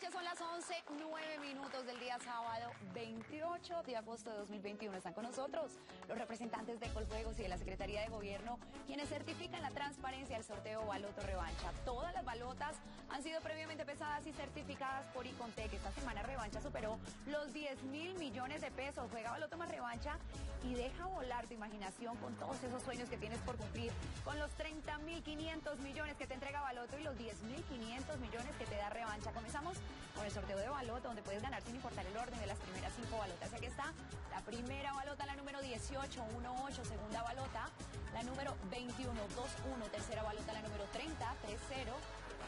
noche, son las 11:09 del día sábado 28 de agosto de 2021. Están con nosotros los representantes de Coljuegos y de la Secretaría de Gobierno, quienes certifican la transparencia del sorteo Baloto Revancha. Todas las balotas han sido previamente pesadas y certificadas por Icontec. Esta semana Revancha superó los 10.000 millones de pesos. Juega Baloto más Revancha y deja volar tu imaginación con todos esos sueños que tienes por cumplir, con los 30.500 millones que te entrega Baloto y los 10.500 millones que te da Revancha. Comenzamos con el sorteo de Baloto, donde puedes ganar sin importar el orden de las primeras 5 balotas. Aquí está la primera balota, la número 18, 18, segunda balota, la número 21, 21, tercera balota, la número 30, 30,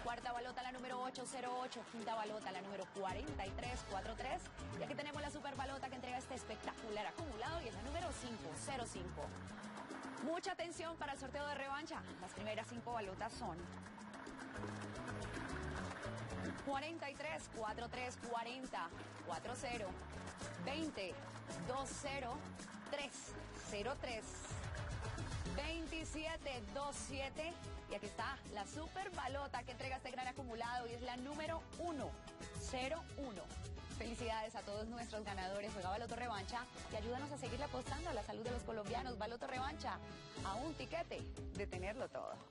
cuarta balota, la número 8, 08, quinta balota, la número 43, 43, y aquí tenemos la super balota que entrega este espectacular acumulado y es la número 5, 05. Mucha atención para el sorteo de Revancha. Las primeras 5 balotas son 43, 43, 40, 40, 20, 20, 3, 03, 27, 27. Y aquí está la super balota que entrega este gran acumulado y es la número 1, 01. Felicidades a todos nuestros ganadores. Juega Baloto Revancha y ayúdanos a seguirle apostando a la salud de los colombianos. Baloto Revancha, a un tiquete de tenerlo todo.